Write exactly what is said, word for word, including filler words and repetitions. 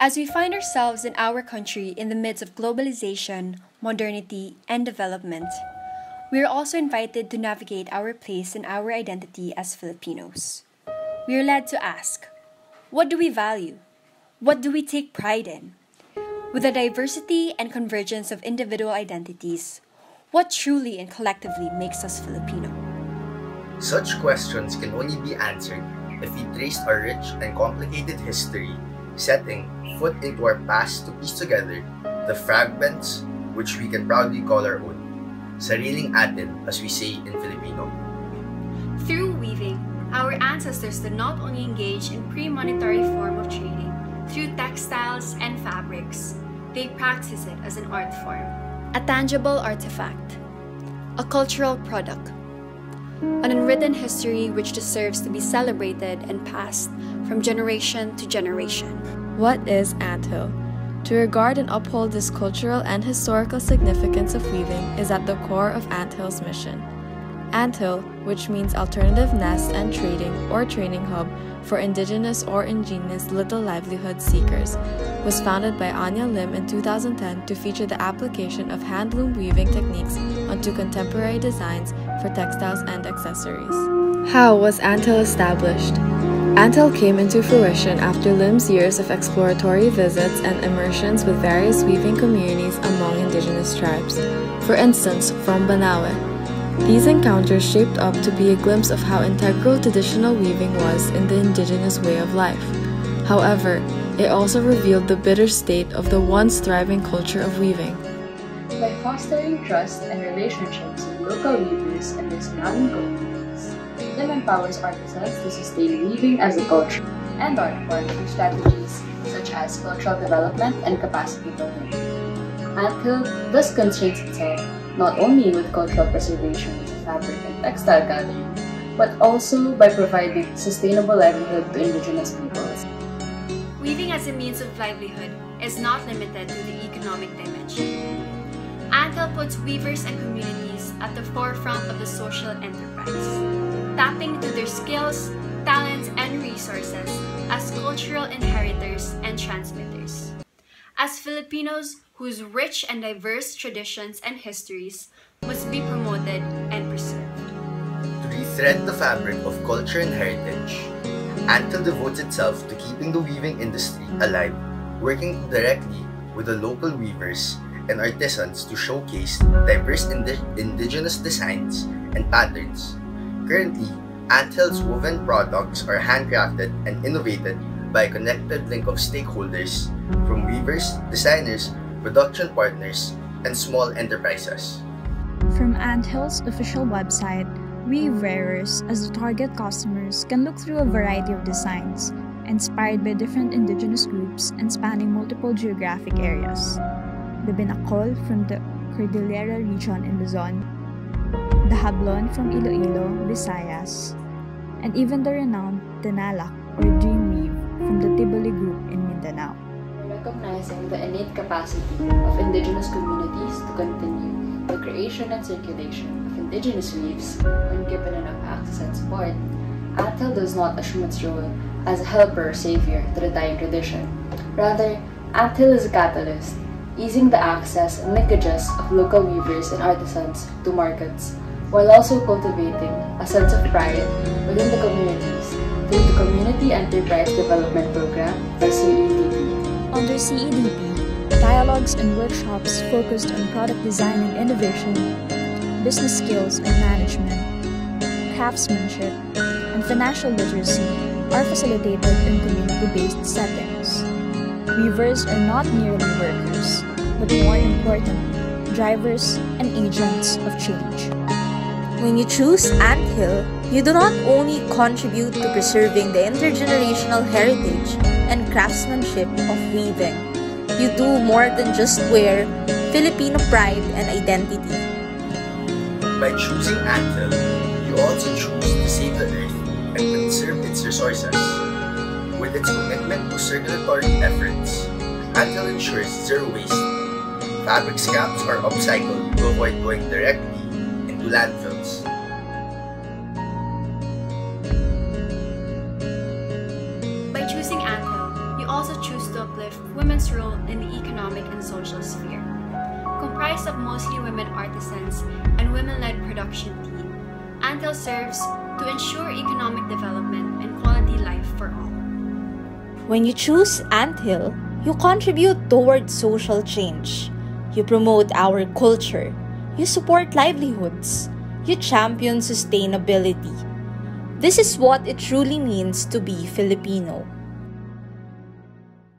As we find ourselves in our country in the midst of globalization, modernity, and development, we are also invited to navigate our place and our identity as Filipinos. We are led to ask, what do we value? What do we take pride in? With the diversity and convergence of individual identities, what truly and collectively makes us Filipino? Such questions can only be answered if we trace our rich and complicated history, setting foot into our past to piece together the fragments which we can proudly call our own. Sariling atin, as we say in Filipino. Through weaving, our ancestors did not only engage in pre-monetary form of trading, through textiles and fabrics, they practice it as an art form. A tangible artifact, a cultural product, an unwritten history which deserves to be celebrated and passed from generation to generation. What is ANTHILL? To regard and uphold this cultural and historical significance of weaving is at the core of ANTHILL's mission. ANTHILL, which means alternative nest and trading or training hub for indigenous or ingenious little livelihood seekers, was founded by Anya Lim in two thousand ten to feature the application of handloom weaving techniques onto contemporary designs for textiles and accessories. How was ANTHILL established? ANTHILL came into fruition after Lim's years of exploratory visits and immersions with various weaving communities among indigenous tribes, for instance, from Banawe. These encounters shaped up to be a glimpse of how integral traditional weaving was in the indigenous way of life. However, it also revealed the bitter state of the once thriving culture of weaving. By fostering trust and relationships with local weavers and their surrounding communities, it empowers artisans to sustain weaving as a culture and art form through strategies such as cultural development and capacity building. ANTHILL thus constrains itself not only with cultural preservation of fabric and textile gathering, but also by providing sustainable livelihood to indigenous peoples. Weaving as a means of livelihood is not limited to the economic dimension. ANTHILL puts weavers and communities at the forefront of the social enterprise, tapping into their skills, talents, and resources as cultural inheritors and transmitters. As Filipinos, whose rich and diverse traditions and histories must be promoted and preserved. To rethread the fabric of culture and heritage, ANTHILL devotes itself to keeping the weaving industry alive, working directly with the local weavers and artisans to showcase diverse indi indigenous designs and patterns. Currently, ANTHILL's woven products are handcrafted and innovated by a connected link of stakeholders from weavers, designers, production partners, and small enterprises. From ANTHILL's official website, weave wearers as the target customers can look through a variety of designs, inspired by different indigenous groups and spanning multiple geographic areas. The Binakol from the Cordillera region in Luzon, the Hablon from Iloilo, Visayas, and even the renowned Tinalak or dream weave from the Tiboli group in Mindanao. Recognizing the innate capacity of indigenous communities to continue the creation and circulation of indigenous weaves when given enough access and support, ANTHILL does not assume its role as a helper or savior to the dying tradition. Rather, ANTHILL is a catalyst, easing the access and linkages of local weavers and artisans to markets, while also cultivating a sense of pride within the communities through the Community Enterprise Development Program, or C E D P. Under C E D P, dialogues and workshops focused on product design and innovation, business skills and management, craftsmanship, and financial literacy are facilitated in community-based settings. Weavers are not merely workers, but more important, drivers and agents of change. When you choose ANTHILL, you do not only contribute to preserving the intergenerational heritage and craftsmanship of weaving. You do more than just wear Filipino pride and identity. By choosing ANTHILL, you also choose to save the earth and conserve its resources. With its commitment to circulatory efforts, ANTHILL ensures zero waste. Fabric scraps are upcycled to avoid going directly into landfills. By choosing ANTHILL, also choose continues to uplift women's role in the economic and social sphere. Comprised of mostly women artisans and women-led production team, ANTHILL serves to ensure economic development and quality life for all. When you choose ANTHILL, you contribute toward social change. You promote our culture. You support livelihoods. You champion sustainability. This is what it truly means to be Filipino.